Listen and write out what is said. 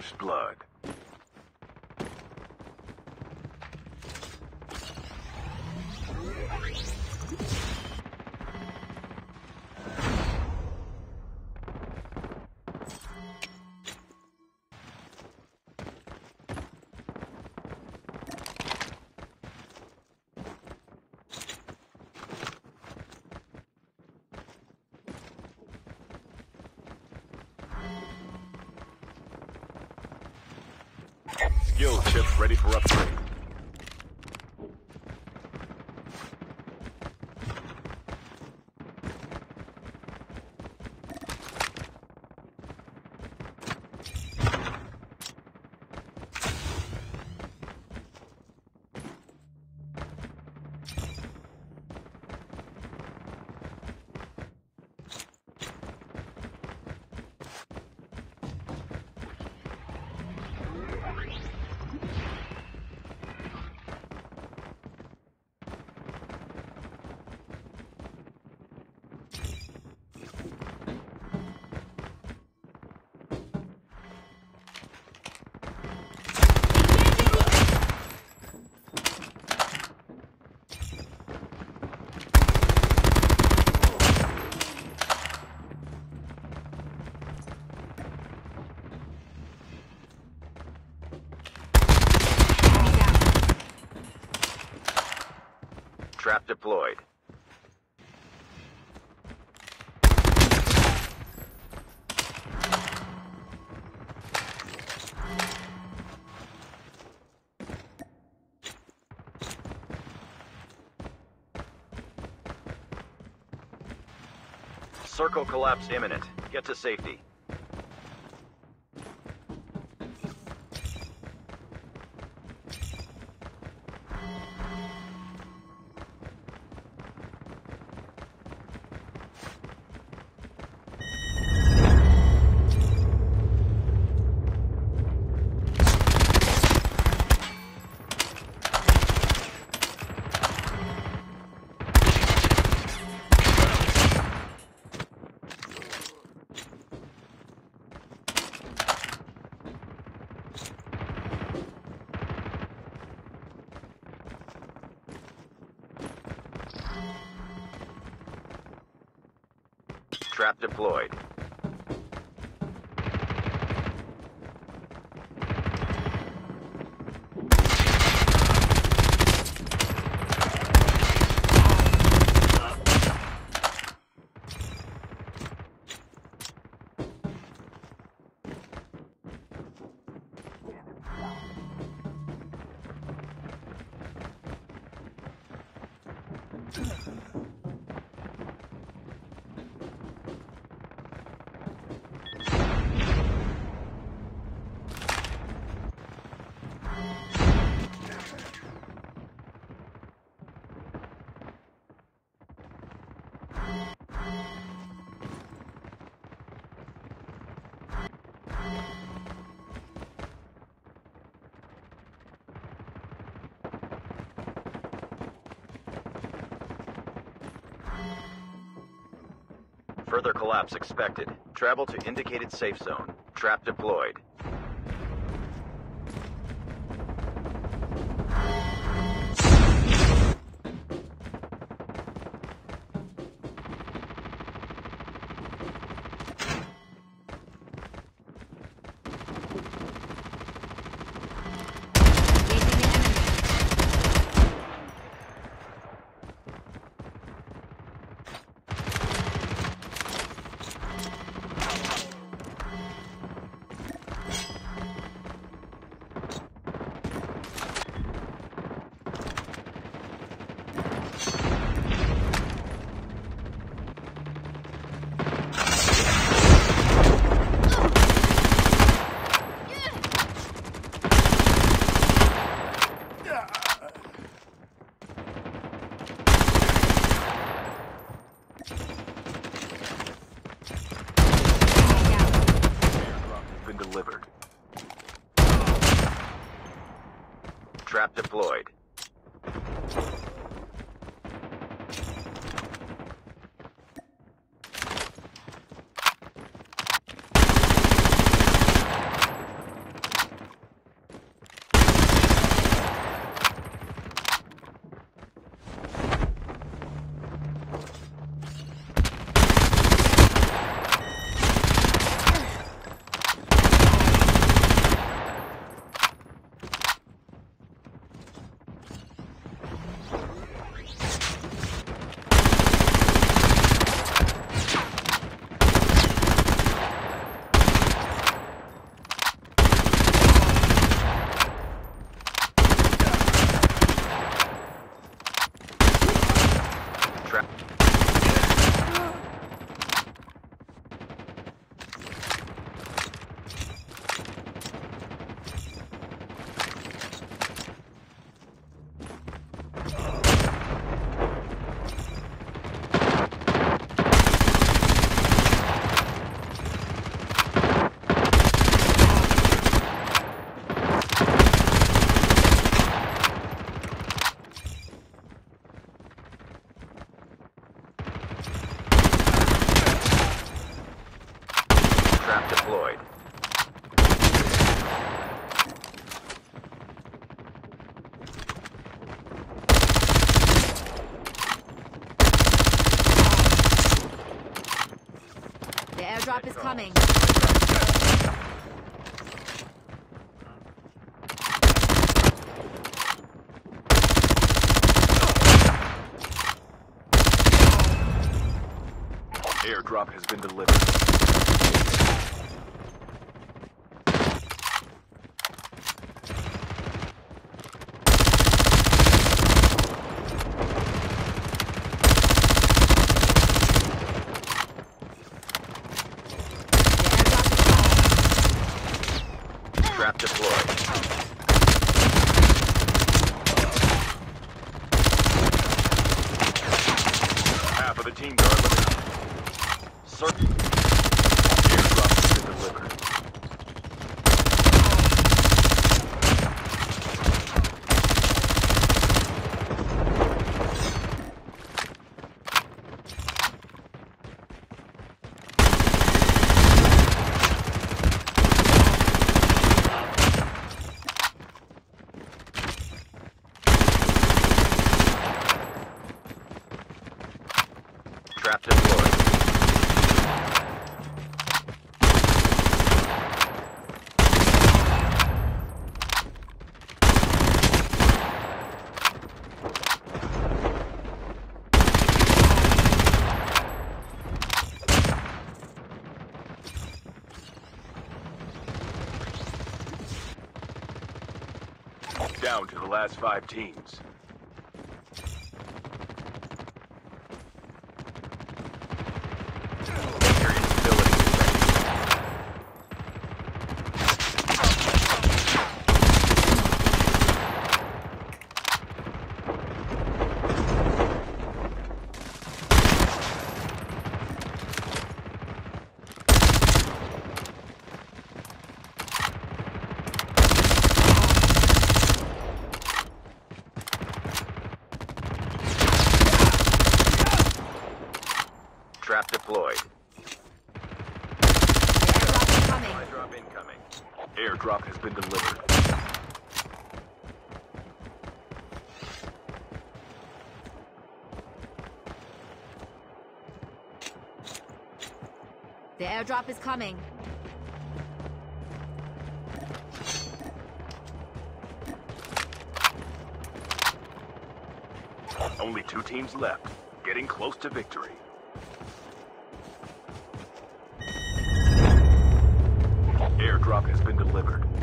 first blood. Skill chip ready for upgrade. Trap deployed. Circle collapse imminent. Get to safety. Trap deployed. Further collapse expected. Travel to indicated safe zone. Trap deployed. Trap deployed. trap deployed. The airdrop is coming. Airdrop has been delivered. Trap deployed. Half of the team are eliminated. Airdrop is delivered. Trap deployed. Down to the last 5 teams. Trap deployed. Airdrop incoming. Airdrop has been delivered. The airdrop is coming. Only 2 teams left, getting close to victory. Airdrop has been delivered.